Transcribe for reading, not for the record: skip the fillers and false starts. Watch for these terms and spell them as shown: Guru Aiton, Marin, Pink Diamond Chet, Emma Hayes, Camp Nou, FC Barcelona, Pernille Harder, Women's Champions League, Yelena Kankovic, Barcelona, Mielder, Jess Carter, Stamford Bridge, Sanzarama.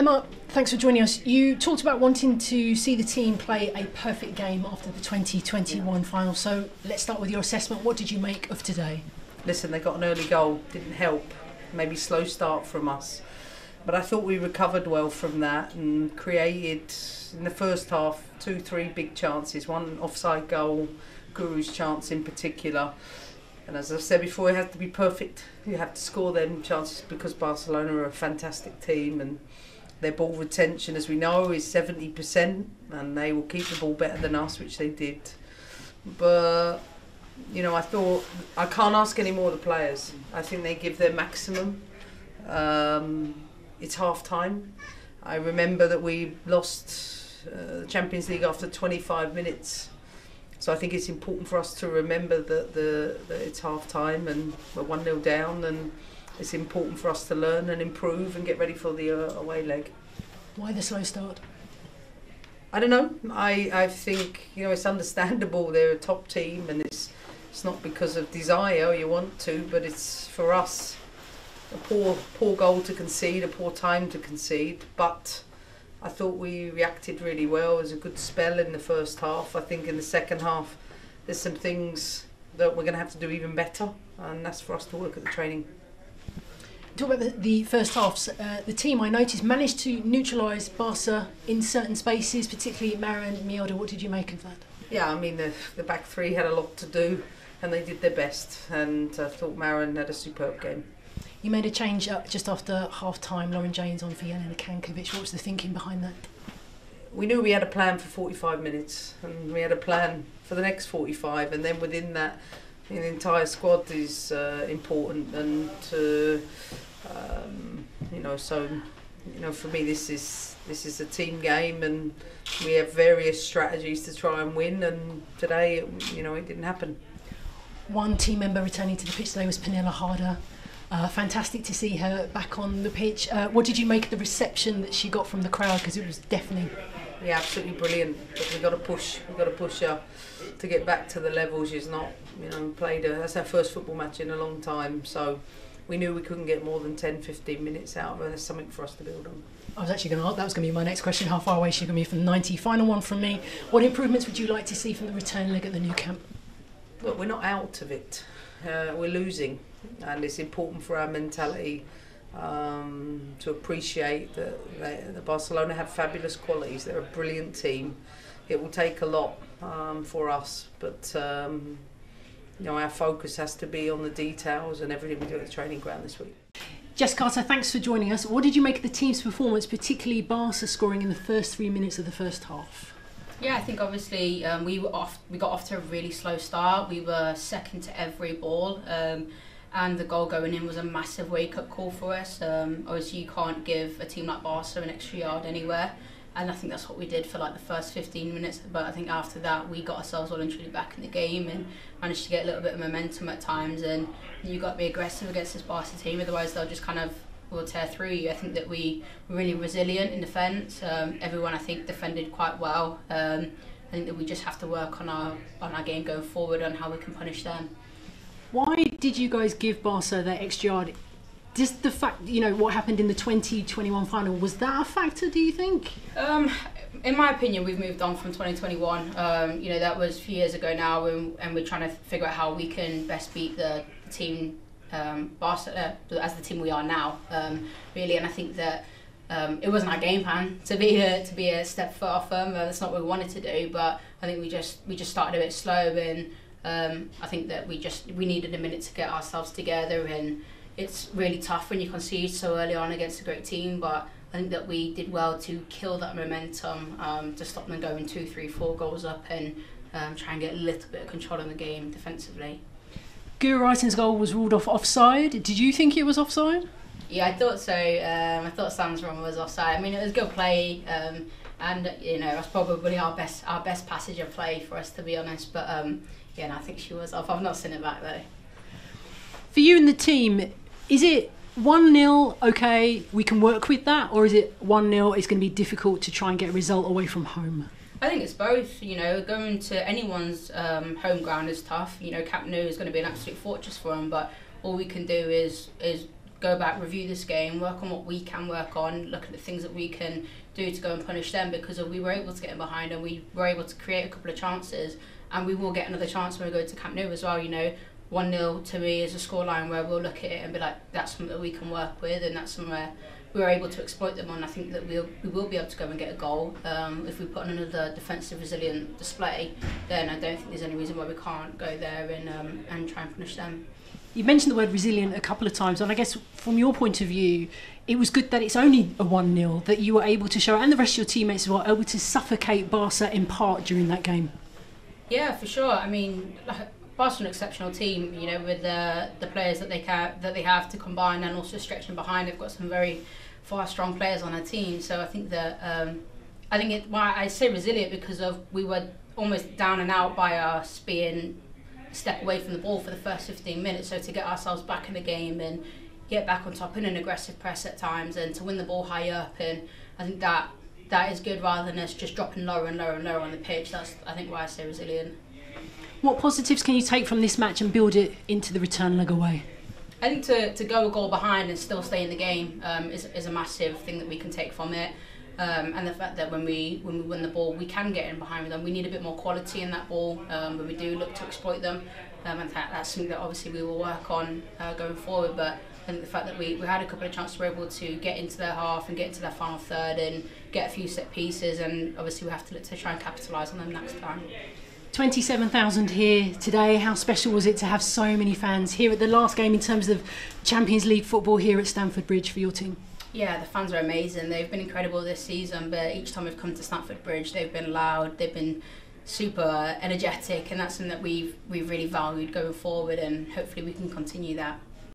Emma, thanks for joining us. You talked about wanting to see the team play a perfect game after the 2021 final. So let's start with your assessment. What did you make of today? Listen, they got an early goal. Didn't help. Maybe slow start from us. But I thought we recovered well from that and created, in the first half, two, three big chances. One offside goal, Guru's chance in particular. And as I've said before, it has to be perfect. You have to score them chances because Barcelona are a fantastic team, and their ball retention, as we know, is 70%, and they will keep the ball better than us, which they did. But, you know, I thought, I can't ask any more of the players. I think they give their maximum. It's half-time. I remember that we lost the Champions League after 25 minutes. So I think it's important for us to remember that, that it's half-time and we're 1-0 down, and it's important for us to learn and improve and get ready for the away leg. Why the slow start? I don't know. I think, you know, it's understandable. They're a top team, and it's not because of desire or you want to, but it's, for us, a poor goal to concede, a poor time to concede. But I thought we reacted really well. It was a good spell in the first half. I think in the second half, there's some things that we're going to have to do even better, and that's for us to work at the training. Talk about the first halves. The team, I noticed, managed to neutralise Barca in certain spaces, particularly Marin and Mielder. What did you make of that? Yeah, I mean, the back three had a lot to do, and they did their best. And I thought Marin had a superb game. You made a change just after half-time, Lauren Jane's on for Yelena Kankovic. What was the thinking behind that? We knew we had a plan for 45 minutes, and we had a plan for the next 45, and then within that, you know, the entire squad is important. And you know, so, you know, for me, this is a team game, and we have various strategies to try and win. And today, you know, it didn't happen. One team member returning to the pitch today was Pernille Harder. Fantastic to see her back on the pitch. What did you make of the reception that she got from the crowd? Because it was deafening. Yeah, absolutely brilliant. But we've got to push. We've got to push her to get back to the level she's not. You know, played her. That's her first football match in a long time. So we knew we couldn't get more than 10-15 minutes out of her. There's something for us to build on. I was actually going to ask. That was going to be my next question. How far away is she going to be from 90? Final one from me. What improvements would you like to see from the return leg at the new camp? Look, we're not out of it. We're losing. And it's important for our mentality to appreciate that Barcelona have fabulous qualities. They're a brilliant team. It will take a lot for us, but you know, our focus has to be on the details and everything we do at the training ground this week. Jess Carter, thanks for joining us. What did you make of the team's performance, particularly Barca scoring in the first 3 minutes of the first half? Yeah, I think obviously we got off to a really slow start. We were second to every ball. And the goal going in was a massive wake-up call for us. Obviously, you can't give a team like Barca an extra yard anywhere, and I think that's what we did for like the first 15 minutes. But I think after that, we got ourselves well and truly back in the game and managed to get a little bit of momentum at times. And you've got to be aggressive against this Barca team, otherwise they'll just kind of will tear through you. I think that we were really resilient in defence. Everyone, I think, defended quite well. I think that we just have to work on our game going forward on how we can punish them. Why did you guys give Barca that extra yard? Just the fact, you know, what happened in the 2021 final, was that a factor, do you think? In my opinion, we've moved on from 2021. You know, that was a few years ago now, and we're trying to figure out how we can best beat the team, Barca, as the team we are now, really. And I think that it wasn't our game plan to be a step further firm. That's not what we wanted to do, but I think we just started a bit slow, and I think that we needed a minute to get ourselves together, and it's really tough when you concede so early on against a great team, but I think that we did well to kill that momentum, to stop them going 2, 3, 4 goals up, and try and get a little bit of control on the game defensively. Guru Aiton's goal was ruled off offside. Did you think it was offside? Yeah, I thought so. I thought Sanzarama was offside. I mean, it was good play, and you know, that's probably our best passage of play for us, to be honest. But yeah, no, I think she was off. I've not seen it back though. For you and the team, is it 1-0? Okay, we can work with that, or is it 1-0? It's going to be difficult to try and get a result away from home. I think it's both. You know, going to anyone's home ground is tough. You know, Camp Nou is going to be an absolute fortress for them, but all we can do is go back, review this game, work on what we can work on, look at the things that we can do to go and punish them, because we were able to get in behind and we were able to create a couple of chances, and we will get another chance when we go to Camp Nou as well. You know, 1-0 to me is a scoreline where we'll look at it and be like, that's something that we can work with, and that's somewhere we were able to exploit them on. I think that we will be able to go and get a goal. If we put on another defensive resilient display, then I don't think there's any reason why we can't go there and try and punish them. You mentioned the word resilient a couple of times, and I guess from your point of view, it was good that it's only a 1-0 that you were able to show, and the rest of your teammates were able to suffocate Barca in part during that game. Yeah, for sure. I mean, Barca's an exceptional team, you know, with the players that they have to combine, and also stretching behind. They've got some very fast, strong players on their team. So I think that why I say resilient, because of we were almost down and out by us being step away from the ball for the first 15 minutes, so to get ourselves back in the game and get back on top in an aggressive press at times and to win the ball high up, and I think that is good, rather than us just dropping lower and lower and lower on the pitch. That's, I think, why I say resilient. What positives can you take from this match and build it into the return leg away? I think to go a goal behind and still stay in the game is a massive thing that we can take from it. And the fact that when we win the ball, we can get in behind with them. We need a bit more quality in that ball, but we do look to exploit them. And that's something that obviously we will work on going forward. But I think the fact that we had a couple of chances, we were able to get into their half and get into their final third and get a few set pieces. And obviously we have to look to try and capitalise on them next time. 27,000 here today. How special was it to have so many fans here at the last game in terms of Champions League football here at Stamford Bridge for your team? Yeah, the fans are amazing. They've been incredible this season, but each time we've come to Stamford Bridge, they've been loud, they've been super energetic, and that's something that we've really valued going forward, and hopefully we can continue that.